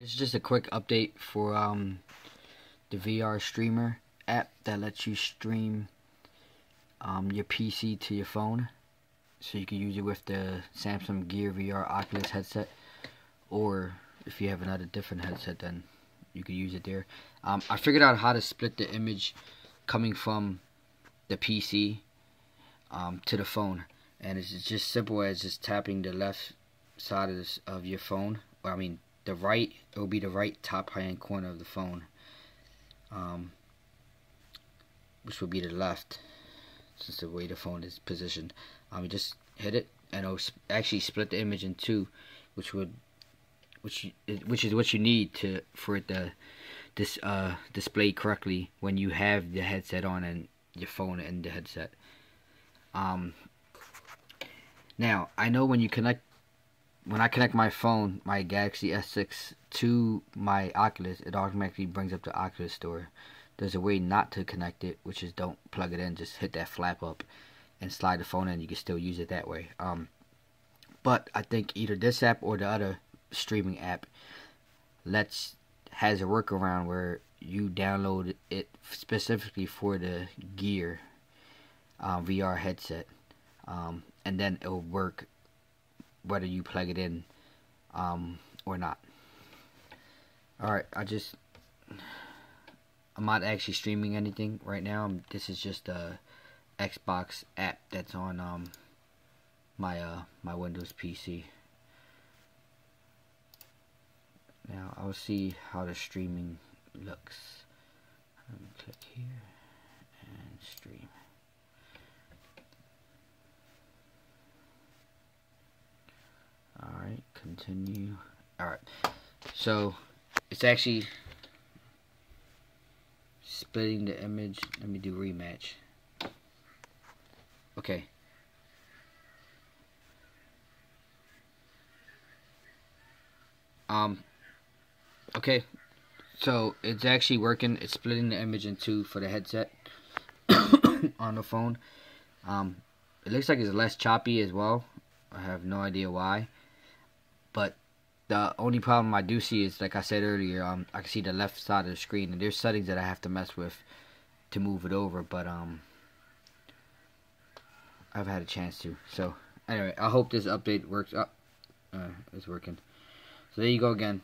This is just a quick update for the VR Streamer app that lets you stream your PC to your phone. So you can use it with the Samsung Gear VR Oculus headset, or if you have another different headset, then you can use it there. I figured out how to split the image coming from the PC to the phone, and it's just simple as just tapping the left side of your phone. Well, I mean the right, it will be the right top hand corner of the phone, which will be the left, since the way the phone is positioned. You just hit it and it'll actually split the image in two, which is what you need for it to display correctly when you have the headset on and your phone and the headset. Now I know when I connect my phone, my Galaxy S6 to my Oculus, it automatically brings up the Oculus Store. There's a way not to connect it, which is don't plug it in, just hit that flap up and slide the phone in. You can still use it that way. But I think either this app or the other streaming app has a workaround where you download it specifically for the Gear VR headset, and then it'll work whether you plug it in or not. Alright, I'm not actually streaming anything right now. This is just a Xbox app that's on my Windows PC. Now I'll see how the streaming looks. I'm gonna click here and stream. All right, continue. All right, so it's actually splitting the image. Let me do rematch. Okay. Okay, so it's actually working. It's splitting the image in two for the headset on the phone. It looks like it's less choppy as well. I have no idea why, but the only problem I do see is, like I said earlier, I can see the left side of the screen, and there's settings that I have to mess with to move it over, but I've had a chance to. So anyway, I hope this update works. It's working. So there you go again.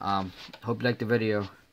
Hope you liked the video.